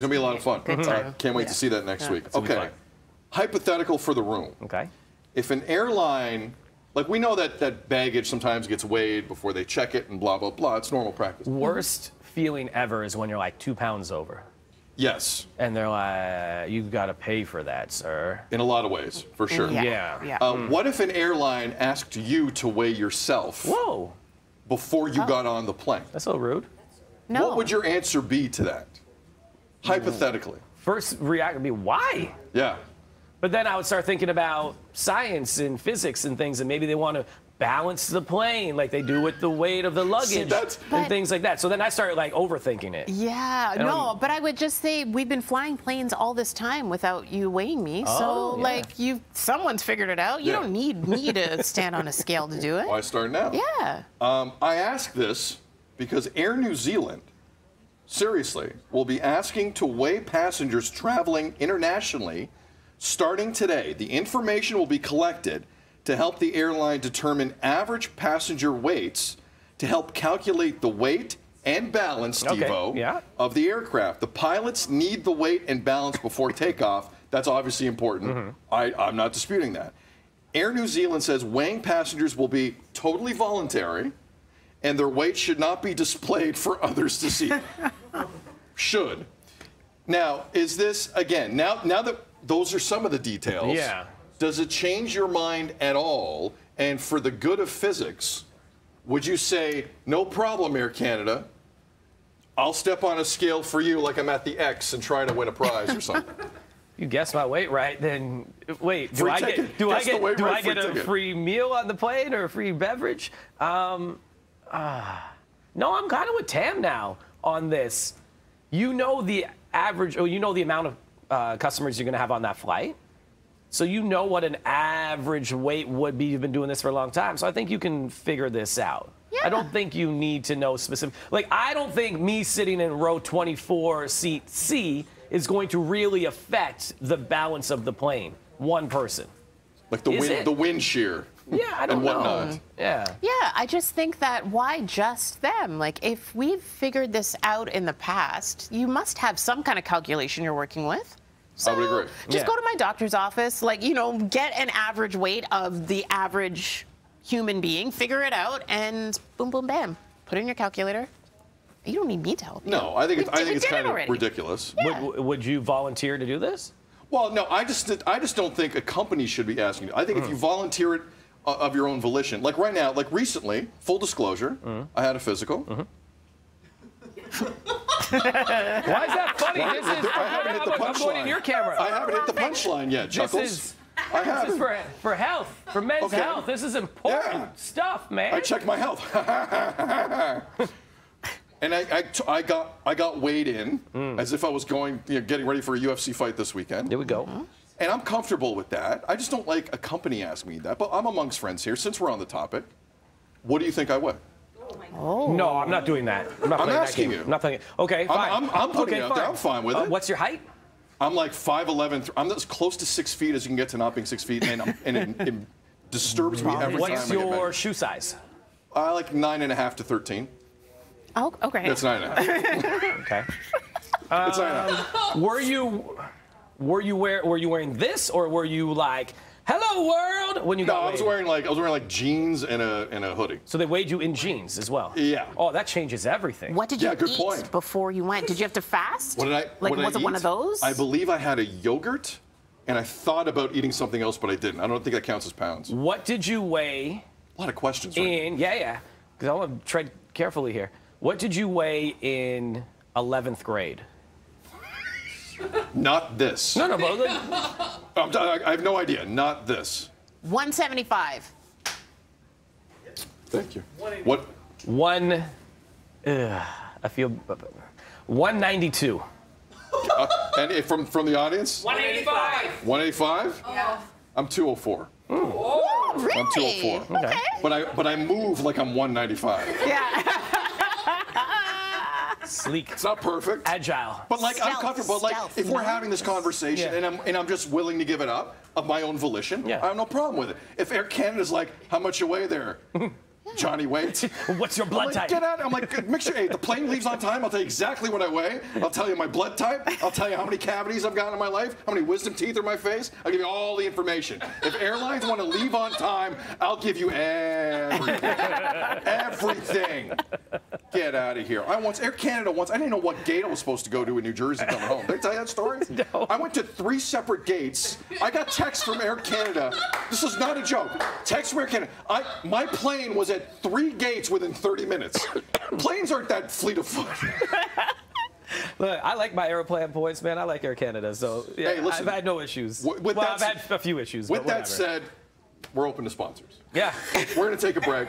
It's going to be a lot of fun. Good time. Can't wait to see that next week. Okay. Hypothetical for the room. Okay. If an airline, like we know that baggage sometimes gets weighed before they check it and blah, blah, blah. It's normal practice. Worst feeling ever is when you're like 2 pounds over. Yes. And they're like, you've got to pay for that, sir. In a lot of ways, for sure. Yeah. What if an airline asked you to weigh yourself before you got on the plane? That's so rude. No. What would your answer be to that? Hypothetically. First reaction would be, why? Yeah. But then I would start thinking about science and physics and things, and maybe they want to balance the plane like they do with the weight of the luggage and things like that. So then I started, like, overthinking it. Yeah, no, but I would just say we've been flying planes all this time without you weighing me. So, like, someone's figured it out. You don't need me to stand on a scale to do it. Why start now? Yeah. I ask this because Air New Zealand, seriously, will be asking to weigh passengers traveling internationally starting today. The information will be collected to help the airline determine average passenger weights to help calculate the weight and balance, Devo, of the aircraft. The pilots need the weight and balance before takeoff. That's obviously important. I'm not disputing that. Air New Zealand says weighing passengers will be totally voluntary, and their weight should not be displayed for others to see. Should. Now, is this, again, now that those are some of the details, does it change your mind at all? And for the good of physics, would you say, no problem, Air Canada, I'll step on a scale for you like I'm at the X and try to win a prize or something? You guess my weight right, then wait, do I get a free meal on the plane or a free beverage? No, I'm kind of with Tam now on this. You know the average, or you know the amount of customers you're going to have on that flight. So you know what an average weight would be. You've been doing this for a long time. So I think you can figure this out. Yeah. I don't think you need to know specific. Like, I don't think me sitting in row 24, seat C, is going to really affect the balance of the plane. One person. Like the wind shear. Yeah, I don't know. Yeah, I just think that why just them? Like, if we've figured this out in the past, you must have some kind of calculation you're working with. So I would agree. Just go to my doctor's office, like, you know, get an average weight of the average human being, figure it out, and boom, boom, bam. Put in your calculator. You don't need me to help you. No, I think it's kind of ridiculous. Yeah. Would you volunteer to do this? Well, no, I just don't think a company should be asking. I think if you volunteer it of your own volition, like right now, like recently, full disclosure, I had a physical. Why is that funny? This is, I'm pointing your camera. I haven't hit the punchline yet, Chuckles. This is for health, for men's health. This is important stuff, man. I checked my health. And I got weighed in as if I was going, you know, getting ready for a UFC fight this weekend. There we go. And I'm comfortable with that. I just don't like a company asking me that. But I'm amongst friends here. Since we're on the topic, what do you think I weigh? Oh. No, I'm not doing that. I'm asking you. Nothing. Okay, fine. I'm putting it out there. I'm fine with it. What's your height? I'm like 5'11". I'm as close to 6 feet as you can get to not being 6 feet, and it disturbs me every time. What's your shoe size? I like 9.5 to 13. Oh, okay. It's 9.5. Okay. It's 9.5. Were you wearing this, or were you like, hello world, when you got weighed? I was wearing like jeans and a hoodie. So they weighed you in jeans as well. Yeah. Oh, that changes everything. What did you eat before you went? Did you have to fast? What did I? Like, was it one of those? I believe I had a yogurt, and I thought about eating something else, but I didn't. I don't think that counts as pounds. What did you weigh? A lot of questions. Yeah. Because I want to tread carefully here. What did you weigh in 11th grade? Not this. No, no, but I have no idea. Not this. 175. Thank you. What? 192. And from the audience? 185. 185? Yeah. I'm 204. Ooh. Oh, really? I'm 204. Okay. But I move like I'm 195. Yeah. Sleek. It's not perfect. Agile. But like, I'm comfortable. Like, if we're having this conversation and I'm just willing to give it up of my own volition, I have no problem with it. If Air Canada's like, how much you weigh there? Johnny Waits. What's your blood type? Get out. I'm like, make sure the plane leaves on time. I'll tell you exactly what I weigh. I'll tell you my blood type. I'll tell you how many cavities I've got in my life, how many wisdom teeth are in my face. I'll give you all the information. If airlines want to leave on time, I'll give you everything. Everything. Get out of here. Air Canada once, I didn't know what gate I was supposed to go to in New Jersey coming home. Did I tell you that story? No. I went to 3 separate gates. I got texts from Air Canada. This is not a joke. Text from Air Canada. My plane was at 3 gates within 30 minutes. Planes aren't that fleet of foot. Look, I like my airplane points, man. I like Air Canada, so yeah, hey, listen, I've had no issues. I've had a few issues. With that said, we're open to sponsors. Yeah. We're going to take a break.